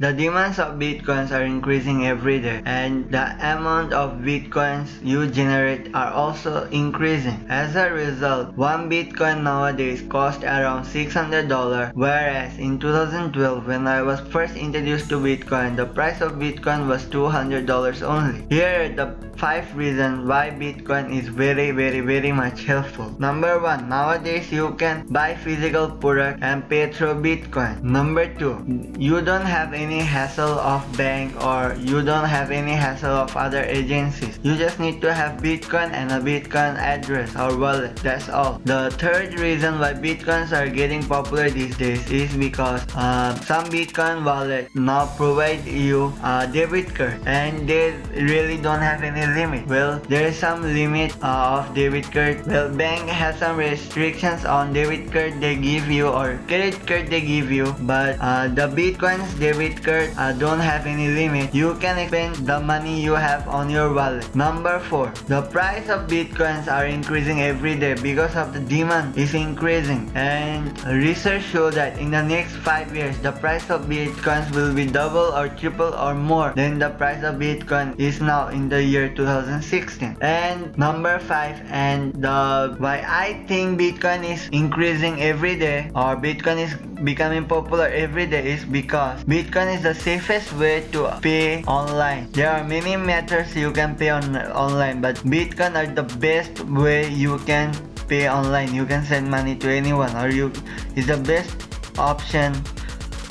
The demands of bitcoins are increasing every day, and the amount of bitcoins you generate are also increasing. As a result, one bitcoin nowadays costs around $600, whereas in 2012 when I was first introduced to bitcoin, the price of bitcoin was $200 only. Here are the 5 reasons why bitcoin is very much helpful. Number 1, nowadays you can buy physical product and pay through bitcoin. Number 2, you don't have any hassle of bank, or you don't have any hassle of other agencies. You just need to have bitcoin and a bitcoin address or wallet, that's all. The third reason why bitcoins are getting popular these days is because some bitcoin wallet now provide you a debit card, and they really don't have any limit. Well, there is some limit of debit card. Well, bank has some restrictions on debit card they give you or credit card they give you, but the bitcoins debit card don't have any limit. You can spend the money you have on your wallet. Number 4, the price of bitcoins are increasing every day because of the demand is increasing, and research shows that in the next 5 years the price of bitcoins will be double or triple or more than the price of bitcoin is now in the year 2016. And number 5, and the why I think bitcoin is increasing every day, or bitcoin is becoming popular every day, is because bitcoin is the safest way to pay online. There are many methods you can pay online, but bitcoin are the best way you can pay online. You can send money to anyone, or it's the best option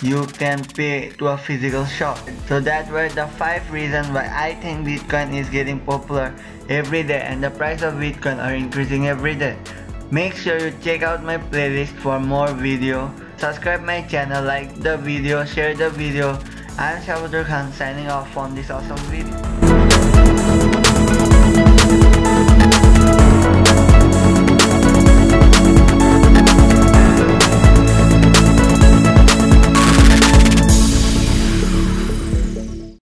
you can pay to a physical shop. So that were the 5 reasons why I think bitcoin is getting popular every day and the price of bitcoin are increasing every day. Make sure you check out my playlist for more video. Subscribe my channel, like the video, share the video. I'm Shaffatur Khan signing off on this awesome video.